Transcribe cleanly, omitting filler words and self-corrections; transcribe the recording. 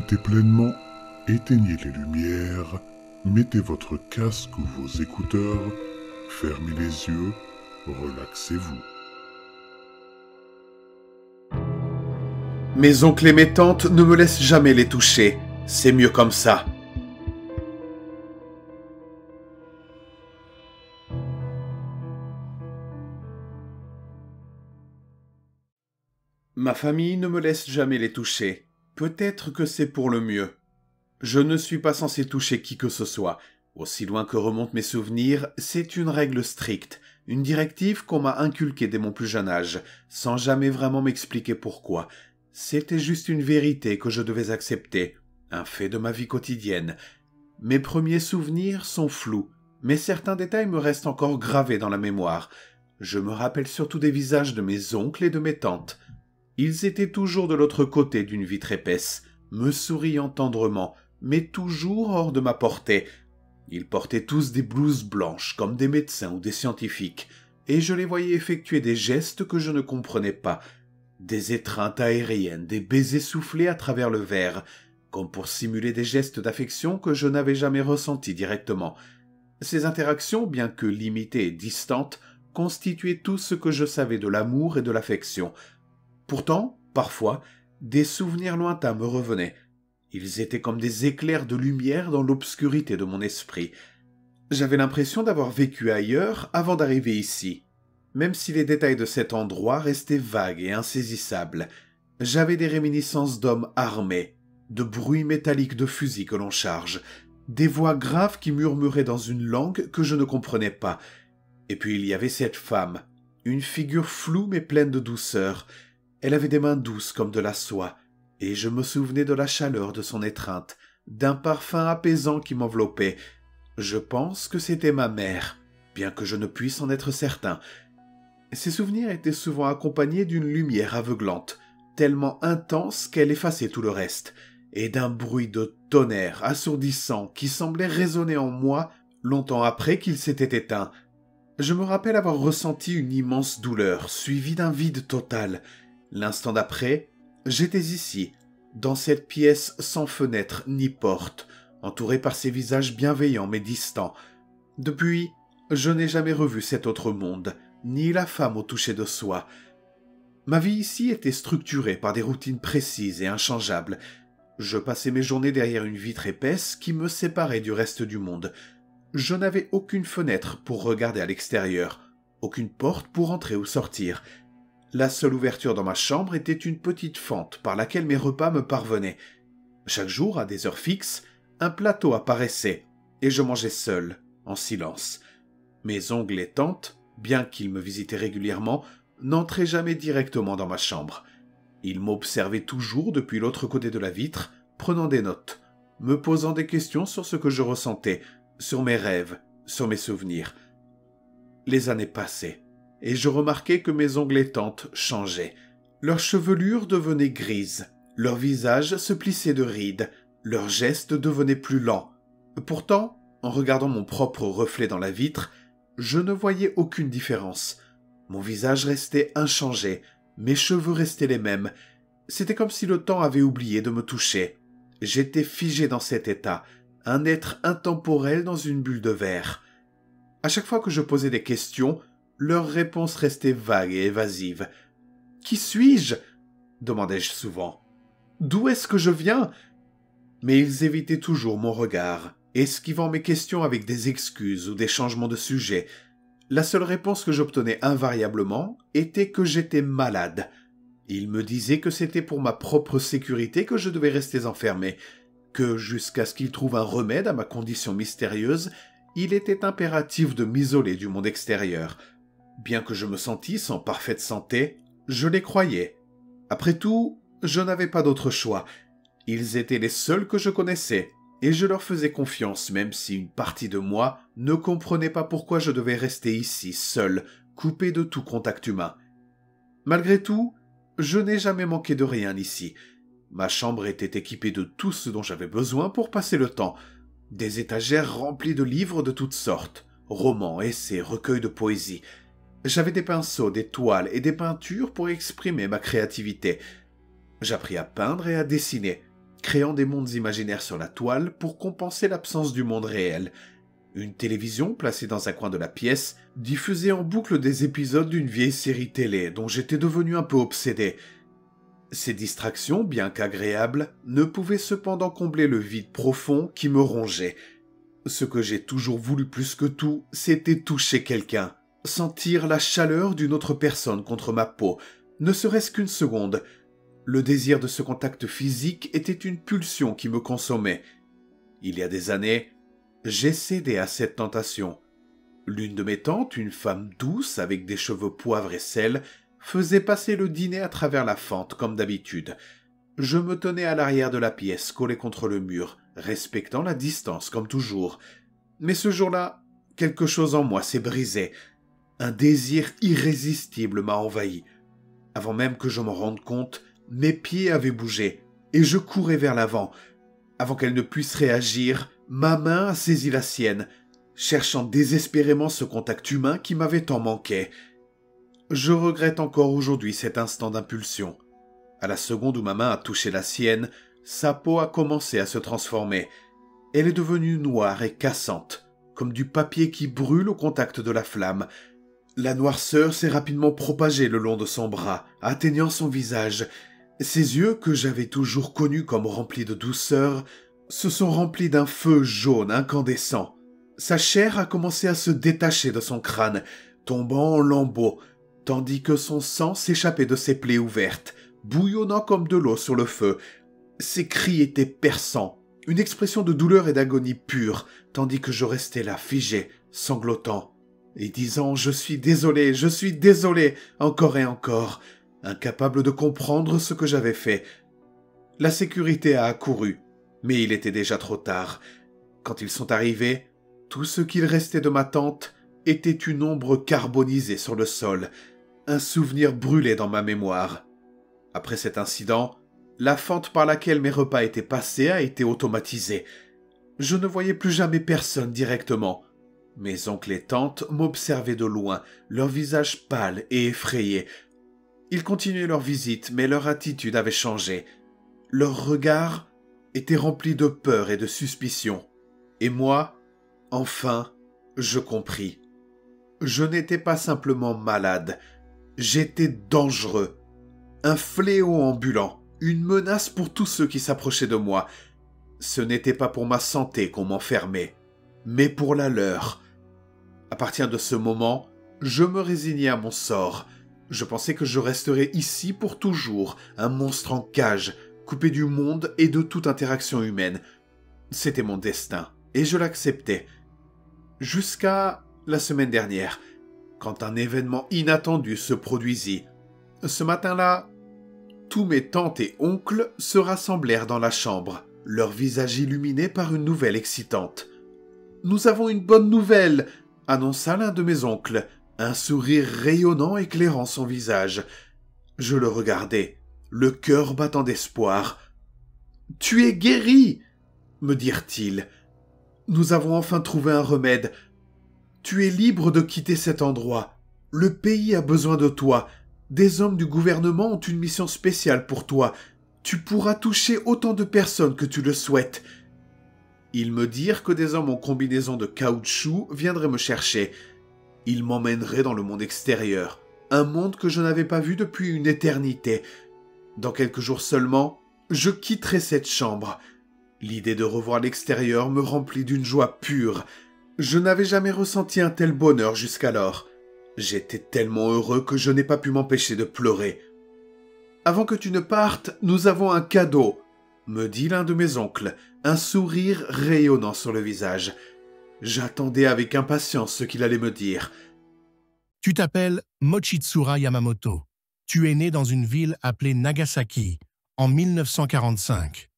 profitez pleinement, éteignez les lumières, mettez votre casque ou vos écouteurs, fermez les yeux, relaxez-vous. Mes oncles et mes tantes ne me laissent jamais les toucher, c'est mieux comme ça. Ma famille ne me laisse jamais les toucher. Peut-être que c'est pour le mieux. Je ne suis pas censé toucher qui que ce soit. Aussi loin que remontent mes souvenirs, c'est une règle stricte, une directive qu'on m'a inculquée dès mon plus jeune âge, sans jamais vraiment m'expliquer pourquoi. C'était juste une vérité que je devais accepter, un fait de ma vie quotidienne. Mes premiers souvenirs sont flous, mais certains détails me restent encore gravés dans la mémoire. Je me rappelle surtout des visages de mes oncles et de mes tantes. Ils étaient toujours de l'autre côté d'une vitre épaisse, me souriant tendrement, mais toujours hors de ma portée. Ils portaient tous des blouses blanches, comme des médecins ou des scientifiques, et je les voyais effectuer des gestes que je ne comprenais pas, des étreintes aériennes, des baisers soufflés à travers le verre, comme pour simuler des gestes d'affection que je n'avais jamais ressentis directement. Ces interactions, bien que limitées et distantes, constituaient tout ce que je savais de l'amour et de l'affection. Pourtant, parfois, des souvenirs lointains me revenaient. Ils étaient comme des éclairs de lumière dans l'obscurité de mon esprit. J'avais l'impression d'avoir vécu ailleurs avant d'arriver ici. Même si les détails de cet endroit restaient vagues et insaisissables, j'avais des réminiscences d'hommes armés, de bruits métalliques de fusils que l'on charge, des voix graves qui murmuraient dans une langue que je ne comprenais pas. Et puis il y avait cette femme, une figure floue mais pleine de douceur. Elle avait des mains douces comme de la soie, et je me souvenais de la chaleur de son étreinte, d'un parfum apaisant qui m'enveloppait. Je pense que c'était ma mère, bien que je ne puisse en être certain. Ces souvenirs étaient souvent accompagnés d'une lumière aveuglante, tellement intense qu'elle effaçait tout le reste, et d'un bruit de tonnerre assourdissant qui semblait résonner en moi longtemps après qu'il s'était éteint. Je me rappelle avoir ressenti une immense douleur, suivie d'un vide total. L'instant d'après, j'étais ici, dans cette pièce sans fenêtre ni porte, entourée par ces visages bienveillants mais distants. Depuis, je n'ai jamais revu cet autre monde, ni la femme au toucher de soi. Ma vie ici était structurée par des routines précises et inchangeables. Je passais mes journées derrière une vitre épaisse qui me séparait du reste du monde. Je n'avais aucune fenêtre pour regarder à l'extérieur, aucune porte pour entrer ou sortir. La seule ouverture dans ma chambre était une petite fente par laquelle mes repas me parvenaient. Chaque jour, à des heures fixes, un plateau apparaissait, et je mangeais seul, en silence. Mes oncles et tantes, bien qu'ils me visitaient régulièrement, n'entraient jamais directement dans ma chambre. Ils m'observaient toujours depuis l'autre côté de la vitre, prenant des notes, me posant des questions sur ce que je ressentais, sur mes rêves, sur mes souvenirs. Les années passaient, et je remarquais que mes oncles et tantes changeaient. Leurs chevelures devenaient grises, leurs visages se plissaient de rides, leurs gestes devenaient plus lents. Pourtant, en regardant mon propre reflet dans la vitre, je ne voyais aucune différence. Mon visage restait inchangé, mes cheveux restaient les mêmes. C'était comme si le temps avait oublié de me toucher. J'étais figé dans cet état, un être intemporel dans une bulle de verre. À chaque fois que je posais des questions, leurs réponses restaient vagues et évasives. « Qui suis-je » demandais-je souvent. « D'où est-ce que je viens ?» Mais ils évitaient toujours mon regard, esquivant mes questions avec des excuses ou des changements de sujet. La seule réponse que j'obtenais invariablement était que j'étais malade. Ils me disaient que c'était pour ma propre sécurité que je devais rester enfermé, que jusqu'à ce qu'ils trouvent un remède à ma condition mystérieuse, il était impératif de m'isoler du monde extérieur. Bien que je me sentisse en parfaite santé, je les croyais. Après tout, je n'avais pas d'autre choix. Ils étaient les seuls que je connaissais, et je leur faisais confiance même si une partie de moi ne comprenait pas pourquoi je devais rester ici, seul, coupé de tout contact humain. Malgré tout, je n'ai jamais manqué de rien ici. Ma chambre était équipée de tout ce dont j'avais besoin pour passer le temps. Des étagères remplies de livres de toutes sortes, romans, essais, recueils de poésie. J'avais des pinceaux, des toiles et des peintures pour exprimer ma créativité. J'appris à peindre et à dessiner, créant des mondes imaginaires sur la toile pour compenser l'absence du monde réel. Une télévision placée dans un coin de la pièce diffusait en boucle des épisodes d'une vieille série télé dont j'étais devenu un peu obsédé. Ces distractions, bien qu'agréables, ne pouvaient cependant combler le vide profond qui me rongeait. Ce que j'ai toujours voulu plus que tout, c'était toucher quelqu'un, sentir la chaleur d'une autre personne contre ma peau, ne serait-ce qu'une seconde. Le désir de ce contact physique était une pulsion qui me consommait. Il y a des années, j'ai cédé à cette tentation. L'une de mes tantes, une femme douce avec des cheveux poivre et sel, faisait passer le dîner à travers la fente, comme d'habitude. Je me tenais à l'arrière de la pièce, collé contre le mur, respectant la distance, comme toujours. Mais ce jour-là, quelque chose en moi s'est brisé. Un désir irrésistible m'a envahi. Avant même que je m'en rende compte, mes pieds avaient bougé, et je courais vers l'avant. Avant qu'elle ne puisse réagir, ma main a saisi la sienne, cherchant désespérément ce contact humain qui m'avait tant manqué. Je regrette encore aujourd'hui cet instant d'impulsion. À la seconde où ma main a touché la sienne, sa peau a commencé à se transformer. Elle est devenue noire et cassante, comme du papier qui brûle au contact de la flamme. La noirceur s'est rapidement propagée le long de son bras, atteignant son visage. Ses yeux, que j'avais toujours connus comme remplis de douceur, se sont remplis d'un feu jaune incandescent. Sa chair a commencé à se détacher de son crâne, tombant en lambeaux, tandis que son sang s'échappait de ses plaies ouvertes, bouillonnant comme de l'eau sur le feu. Ses cris étaient perçants, une expression de douleur et d'agonie pure, tandis que je restais là, figé, sanglotant, et disant « je suis désolé », encore et encore, incapable de comprendre ce que j'avais fait. La sécurité a accouru. Mais il était déjà trop tard. Quand ils sont arrivés, tout ce qu'il restait de ma tante était une ombre carbonisée sur le sol, un souvenir brûlé dans ma mémoire. Après cet incident, la fente par laquelle mes repas étaient passés a été automatisée. Je ne voyais plus jamais personne directement. Mes oncles et tantes m'observaient de loin, leurs visages pâles et effrayés. Ils continuaient leur visite, mais leur attitude avait changé. Leur regard était rempli de peur et de suspicion. Et moi, enfin, je compris. Je n'étais pas simplement malade, j'étais dangereux. Un fléau ambulant, une menace pour tous ceux qui s'approchaient de moi. Ce n'était pas pour ma santé qu'on m'enfermait, mais pour la leur. À partir de ce moment, je me résignais à mon sort. Je pensais que je resterais ici pour toujours, un monstre en cage, coupé du monde et de toute interaction humaine. C'était mon destin, et je l'acceptais. Jusqu'à la semaine dernière, quand un événement inattendu se produisit. Ce matin-là, tous mes tantes et oncles se rassemblèrent dans la chambre, leurs visages illuminés par une nouvelle excitante. « Nous avons une bonne nouvelle !» annonça l'un de mes oncles, un sourire rayonnant éclairant son visage. Je le regardais, le cœur battant d'espoir. « Tu es guéri !» me dirent-ils. « Nous avons enfin trouvé un remède. Tu es libre de quitter cet endroit. Le pays a besoin de toi. Des hommes du gouvernement ont une mission spéciale pour toi. Tu pourras toucher autant de personnes que tu le souhaites. » Ils me dirent que des hommes en combinaison de caoutchouc viendraient me chercher. Ils m'emmèneraient dans le monde extérieur, un monde que je n'avais pas vu depuis une éternité. Dans quelques jours seulement, je quitterai cette chambre. L'idée de revoir l'extérieur me remplit d'une joie pure. Je n'avais jamais ressenti un tel bonheur jusqu'alors. J'étais tellement heureux que je n'ai pas pu m'empêcher de pleurer. « Avant que tu ne partes, nous avons un cadeau !» me dit l'un de mes oncles, un sourire rayonnant sur le visage. J'attendais avec impatience ce qu'il allait me dire. « Tu t'appelles Mochitsura Yamamoto. » Tu es né dans une ville appelée Nagasaki en 1945.